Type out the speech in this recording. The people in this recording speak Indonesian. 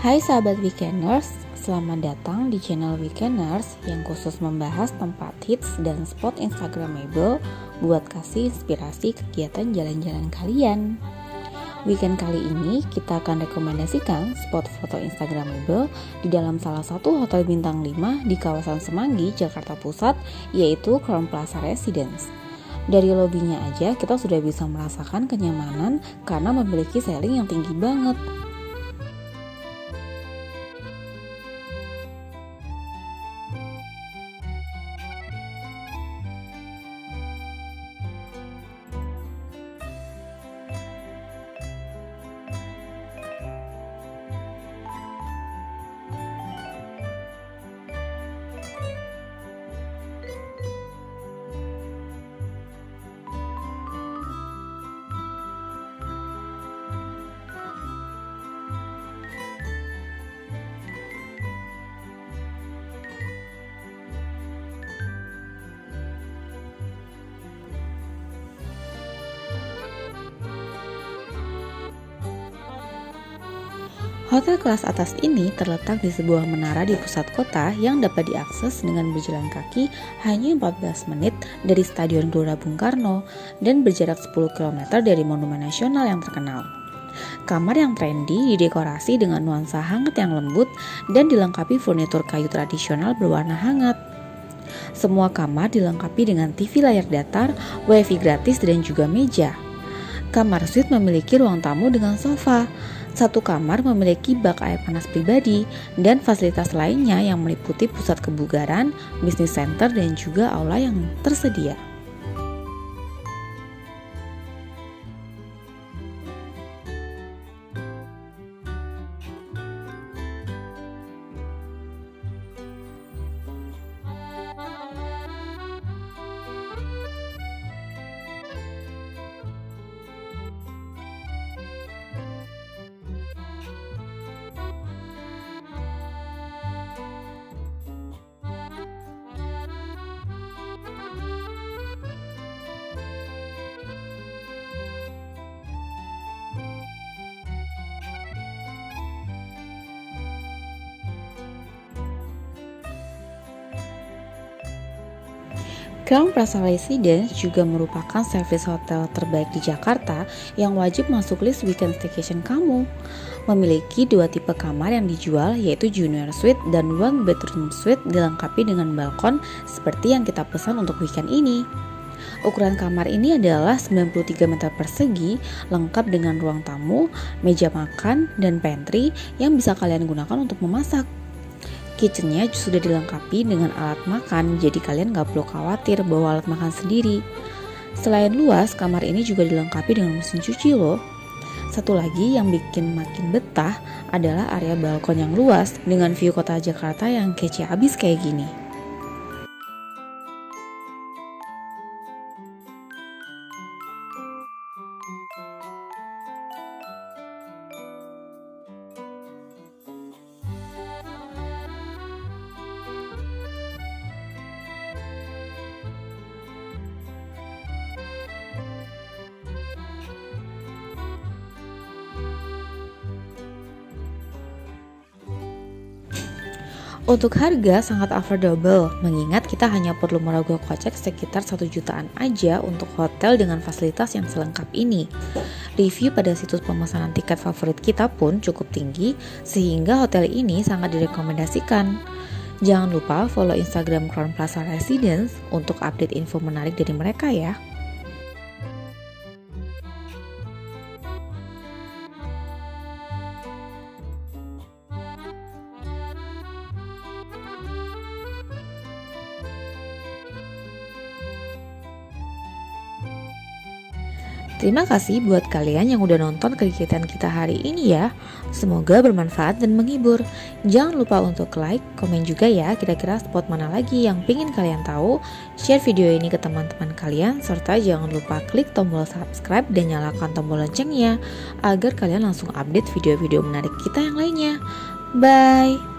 Hai sahabat Weekenders, selamat datang di channel Weekenders yang khusus membahas tempat hits dan spot Instagramable buat kasih inspirasi kegiatan jalan-jalan kalian. Weekend kali ini kita akan rekomendasikan spot foto Instagramable di dalam salah satu hotel bintang 5 di kawasan Semanggi, Jakarta Pusat, yaitu Crowne Plaza Residence. Dari lobinya aja kita sudah bisa merasakan kenyamanan karena memiliki ceiling yang tinggi banget. Hotel kelas atas ini terletak di sebuah menara di pusat kota yang dapat diakses dengan berjalan kaki hanya 14 menit dari Stadion Gelora Bung Karno dan berjarak 10 km dari Monumen Nasional yang terkenal. Kamar yang trendy didekorasi dengan nuansa hangat yang lembut dan dilengkapi furnitur kayu tradisional berwarna hangat. Semua kamar dilengkapi dengan TV layar datar, wifi gratis dan juga meja. Kamar suite memiliki ruang tamu dengan sofa. Satu kamar memiliki bak air panas pribadi dan fasilitas lainnya yang meliputi pusat kebugaran, bisnis center dan juga aula yang tersedia. Crowne Plaza Residence juga merupakan servis hotel terbaik di Jakarta yang wajib masuk list weekend staycation kamu. Memiliki dua tipe kamar yang dijual, yaitu junior suite dan one bedroom suite dilengkapi dengan balkon seperti yang kita pesan untuk weekend ini. Ukuran kamar ini adalah 93 meter persegi, lengkap dengan ruang tamu, meja makan, dan pantry yang bisa kalian gunakan untuk memasak. Kitchennya sudah dilengkapi dengan alat makan, jadi kalian gak perlu khawatir bawa alat makan sendiri. Selain luas, kamar ini juga dilengkapi dengan mesin cuci loh. Satu lagi yang bikin makin betah adalah area balkon yang luas dengan view kota Jakarta yang kece abis kayak gini. Untuk harga sangat affordable, mengingat kita hanya perlu merogoh kocek sekitar 1 jutaan aja untuk hotel dengan fasilitas yang selengkap ini. Review pada situs pemesanan tiket favorit kita pun cukup tinggi, sehingga hotel ini sangat direkomendasikan. Jangan lupa follow Instagram Crowne Plaza Residence untuk update info menarik dari mereka ya. Terima kasih buat kalian yang udah nonton kegiatan kita hari ini ya. Semoga bermanfaat dan menghibur. Jangan lupa untuk like, komen juga ya kira-kira spot mana lagi yang pingin kalian tahu. Share video ini ke teman-teman kalian. Serta jangan lupa klik tombol subscribe dan nyalakan tombol loncengnya, agar kalian langsung update video-video menarik kita yang lainnya. Bye!